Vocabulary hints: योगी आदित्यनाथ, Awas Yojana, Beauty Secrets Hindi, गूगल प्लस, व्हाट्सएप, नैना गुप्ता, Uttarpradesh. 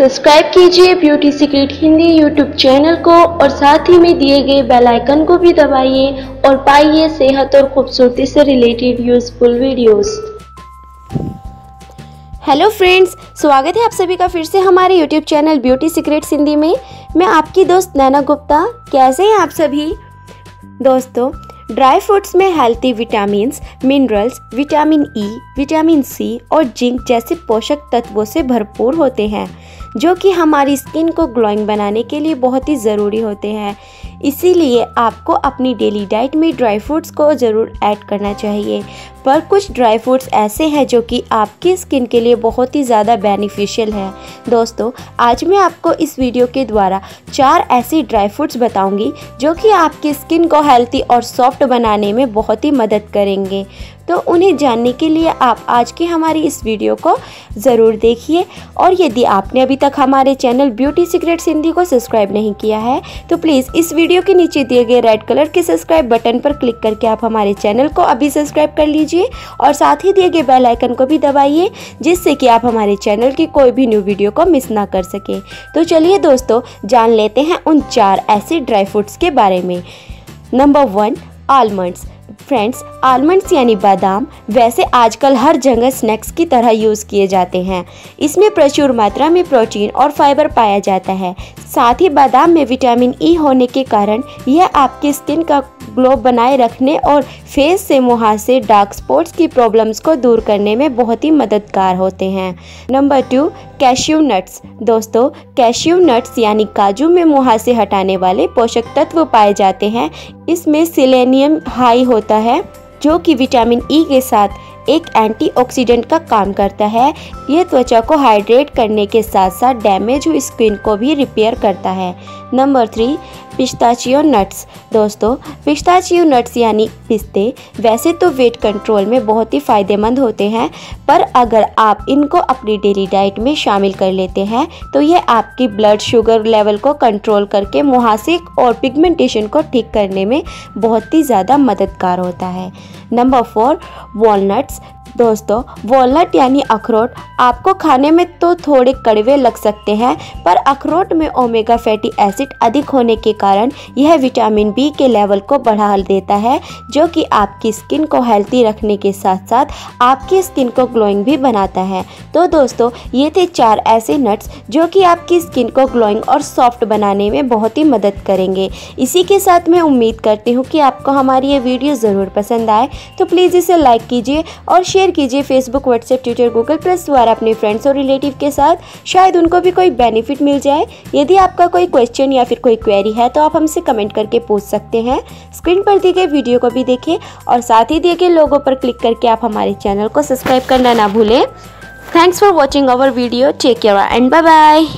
Subscribe कीजिए beauty secret Hindi YouTube channel को और साथ ही में दिए गए बेल आइकन को भी दबाइए और पाइए सेहत और खूबसूरती से related useful videos. Hello friends, स्वागत है आप सभी का फिर से हमारे YouTube channel beauty secrets Hindi में। मैं आपकी दोस्त नैना गुप्ता। कैसे हैं आप सभी दोस्तों? ड्राई फ्रूट्स में healthy vitamins, minerals, vitamin E, vitamin C और जिंक जैसे पोषक तत्वों से भरपूर होते हैं, जो कि हमारी स्किन को ग्लोइंग बनाने के लिए बहुत ही ज़रूरी होते हैं। इसीलिए आपको अपनी डेली डाइट में ड्राई फ्रूट्स को ज़रूर ऐड करना चाहिए। पर कुछ ड्राई फ्रूट्स ऐसे हैं जो कि आपकी स्किन के लिए बहुत ही ज़्यादा बेनिफिशियल है। दोस्तों, आज मैं आपको इस वीडियो के द्वारा 4 ऐसी ड्राई फ्रूट्स बताऊंगी जो कि आपकी स्किन को हेल्थी और सॉफ्ट बनाने में बहुत ही मदद करेंगे। तो उन्हें जानने के लिए आप आज की हमारी इस वीडियो को ज़रूर देखिए। और यदि आपने अभी तक हमारे चैनल ब्यूटी सीक्रेट्स हिंदी को सब्सक्राइब नहीं किया है तो प्लीज़ इस वीडियो के नीचे दिए गए रेड कलर के सब्सक्राइब बटन पर क्लिक करके आप हमारे चैनल को अभी सब्सक्राइब कर लीजिए और साथ ही दिए गए बेल आइकन को भी दबाइए, जिससे कि आप हमारे चैनल की कोई भी न्यू वीडियो को मिस ना कर सकें। तो चलिए दोस्तों, जान लेते हैं उन 4 ऐसे ड्राई फ्रूट्स के बारे में। Number 1, almonds. फ्रेंड्स, आलमंड्स यानी बादाम वैसे आजकल हर जगह स्नैक्स की तरह यूज़ किए जाते हैं। इसमें प्रचुर मात्रा में प्रोटीन और फाइबर पाया जाता है। साथ ही बादाम में विटामिन ई होने के कारण यह आपकी स्किन का ग्लो बनाए रखने और फेस से मुहासे डार्क स्पॉट्स की प्रॉब्लम्स को दूर करने में बहुत ही मददगार होते हैं। Number 2, cashew nuts. दोस्तों, कैश्यू नट्स यानी काजू में मुहासे हटाने वाले पोषक तत्व पाए जाते हैं। इसमें सेलेनियम हाई होता है जो कि विटामिन ई के साथ एक एंटीऑक्सीडेंट का काम करता है। यह त्वचा को हाइड्रेट करने के साथ साथ डैमेज हुई स्किन को भी रिपेयर करता है। Number 3, pistachio nuts. दोस्तों, पिस्ताचियो नट्स यानी पिस्ते वैसे तो वेट कंट्रोल में बहुत ही फ़ायदेमंद होते हैं, पर अगर आप इनको अपनी डेली डाइट में शामिल कर लेते हैं तो यह आपकी ब्लड शुगर लेवल को कंट्रोल करके मुहासे और पिगमेंटेशन को ठीक करने में बहुत ही ज़्यादा मददगार होता है। Number 4, walnuts. दोस्तों, वॉलनट यानी अखरोट आपको खाने में तो थोड़े कड़वे लग सकते हैं, पर अखरोट में ओमेगा फैटी एसिड अधिक होने के कारण यह विटामिन बी के लेवल को बढ़ा देता है, जो कि आपकी स्किन को हेल्दी रखने के साथ साथ आपकी स्किन को ग्लोइंग भी बनाता है। तो दोस्तों, ये थे 4 ऐसे नट्स जो कि आपकी स्किन को ग्लोइंग और सॉफ्ट बनाने में बहुत ही मदद करेंगे। इसी के साथ मैं उम्मीद करती हूँ कि आपको हमारी ये वीडियो ज़रूर पसंद आए। तो प्लीज़ इसे लाइक कीजिए और शेयर कीजिए Facebook, व्हाट्सएप, Twitter, गूगल प्लस द्वारा अपने फ्रेंड्स और रिलेटिव के साथ। शायद उनको भी कोई बेनिफिट मिल जाए। यदि आपका कोई क्वेश्चन या फिर कोई क्वेरी है तो आप हमसे कमेंट करके पूछ सकते हैं। स्क्रीन पर दिए गए वीडियो को भी देखें और साथ ही दिए गए लोगों पर क्लिक करके आप हमारे चैनल को सब्सक्राइब करना ना भूलें। Thanks for watching our video. Take care and bye bye.